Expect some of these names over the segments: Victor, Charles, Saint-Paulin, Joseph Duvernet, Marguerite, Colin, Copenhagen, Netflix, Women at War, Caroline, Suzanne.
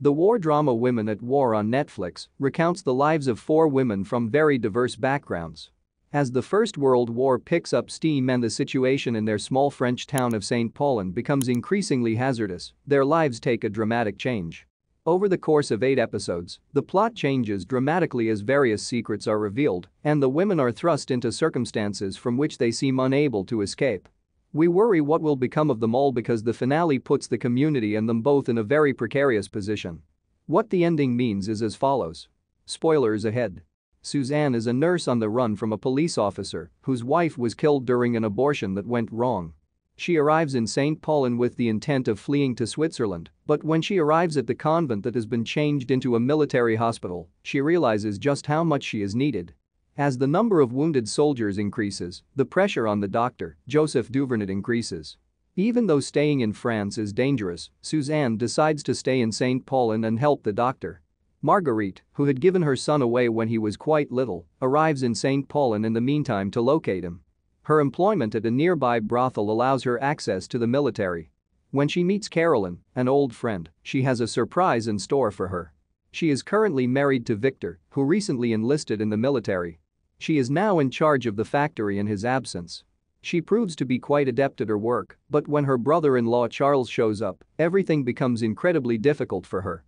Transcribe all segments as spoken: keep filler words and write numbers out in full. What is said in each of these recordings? The war drama Women at War on Netflix recounts the lives of four women from very diverse backgrounds. As the First World War picks up steam and the situation in their small French town of Saint-Paulin becomes increasingly hazardous, their lives take a dramatic change. Over the course of eight episodes, the plot changes dramatically as various secrets are revealed and the women are thrust into circumstances from which they seem unable to escape. We worry what will become of them all because the finale puts the community and them both in a very precarious position. What the ending means is as follows. Spoilers ahead. Suzanne is a nurse on the run from a police officer whose wife was killed during an abortion that went wrong. She arrives in Saint Paulin with the intent of fleeing to Switzerland, but when she arrives at the convent that has been changed into a military hospital, she realizes just how much she is needed. As the number of wounded soldiers increases, the pressure on the doctor, Joseph Duvernet, increases. Even though staying in France is dangerous, Suzanne decides to stay in Saint Paulin and help the doctor. Marguerite, who had given her son away when he was quite little, arrives in Saint Paulin in the meantime to locate him. Her employment at a nearby brothel allows her access to the military. When she meets Caroline, an old friend, she has a surprise in store for her. She is currently married to Victor, who recently enlisted in the military. She is now in charge of the factory in his absence. She proves to be quite adept at her work, but when her brother-in-law Charles shows up, everything becomes incredibly difficult for her.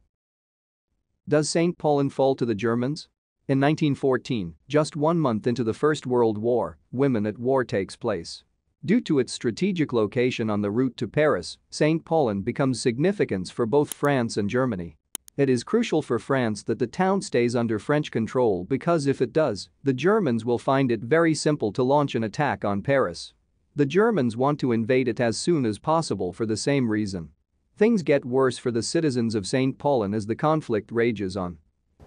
Does Saint Paulin fall to the Germans? In nineteen fourteen, just one month into the First World War, Women at War takes place. Due to its strategic location on the route to Paris, Saint Paulin becomes significant for both France and Germany. It is crucial for France that the town stays under French control because if it does, the Germans will find it very simple to launch an attack on Paris. The Germans want to invade it as soon as possible for the same reason. Things get worse for the citizens of Saint Paulin as the conflict rages on.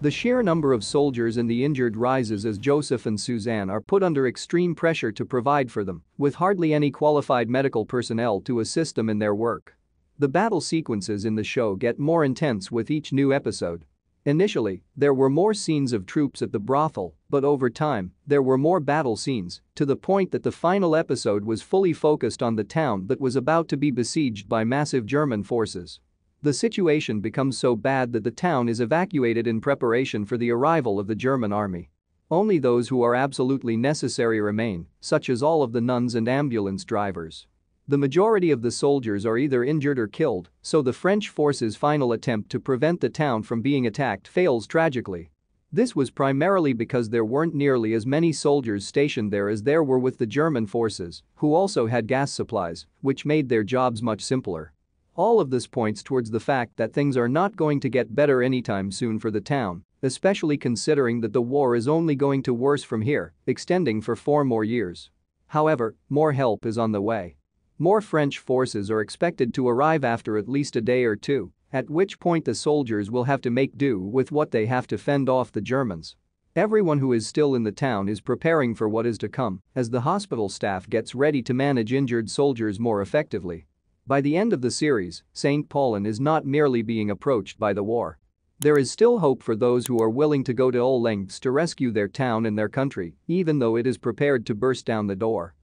The sheer number of soldiers and the injured rises as Joseph and Suzanne are put under extreme pressure to provide for them, with hardly any qualified medical personnel to assist them in their work. The battle sequences in the show get more intense with each new episode. Initially, there were more scenes of troops at the brothel, but over time, there were more battle scenes, to the point that the final episode was fully focused on the town that was about to be besieged by massive German forces. The situation becomes so bad that the town is evacuated in preparation for the arrival of the German army. Only those who are absolutely necessary remain, such as all of the nuns and ambulance drivers. The majority of the soldiers are either injured or killed, so the French forces' final attempt to prevent the town from being attacked fails tragically. This was primarily because there weren't nearly as many soldiers stationed there as there were with the German forces, who also had gas supplies, which made their jobs much simpler. All of this points towards the fact that things are not going to get better anytime soon for the town, especially considering that the war is only going to worse from here, extending for four more years. However, more help is on the way. More French forces are expected to arrive after at least a day or two, at which point the soldiers will have to make do with what they have to fend off the Germans. Everyone who is still in the town is preparing for what is to come as the hospital staff gets ready to manage injured soldiers more effectively. By the end of the series, Saint Paulin is not merely being approached by the war. There is still hope for those who are willing to go to all lengths to rescue their town and their country, even though it is prepared to burst down the door.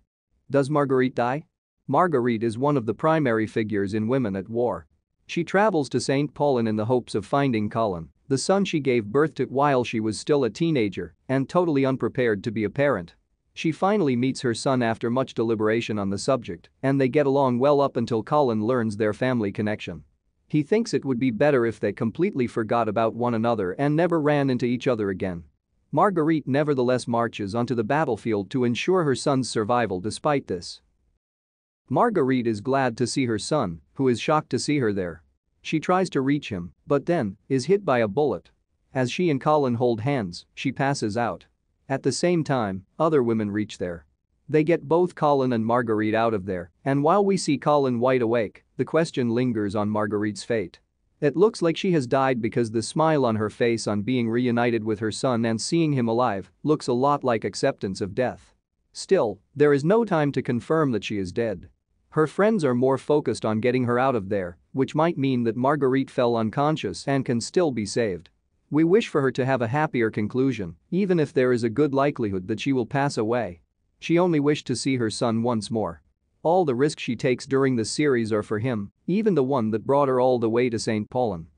Does Marguerite die? Marguerite is one of the primary figures in Women at War. She travels to Saint Paulin in the hopes of finding Colin, the son she gave birth to while she was still a teenager and totally unprepared to be a parent. She finally meets her son after much deliberation on the subject, and they get along well up until Colin learns their family connection. He thinks it would be better if they completely forgot about one another and never ran into each other again. Marguerite nevertheless marches onto the battlefield to ensure her son's survival despite this. Marguerite is glad to see her son, who is shocked to see her there. She tries to reach him, but then is hit by a bullet. As she and Colin hold hands, she passes out. At the same time, other women reach there. They get both Colin and Marguerite out of there, and while we see Colin wide awake, the question lingers on Marguerite's fate. It looks like she has died because the smile on her face on being reunited with her son and seeing him alive looks a lot like acceptance of death. Still, there is no time to confirm that she is dead. Her friends are more focused on getting her out of there, which might mean that Marguerite fell unconscious and can still be saved. We wish for her to have a happier conclusion, even if there is a good likelihood that she will pass away. She only wished to see her son once more. All the risks she takes during the series are for him, even the one that brought her all the way to Saint Paulin.